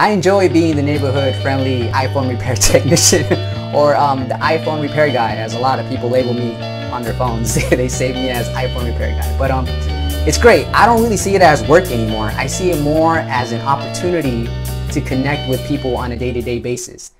I enjoy being the neighborhood-friendly iPhone repair technician or the iPhone repair guy, as a lot of people label me on their phones. They save me as iPhone repair guy. But it's great. I don't really see it as work anymore. I see it more as an opportunity to connect with people on a day-to-day basis.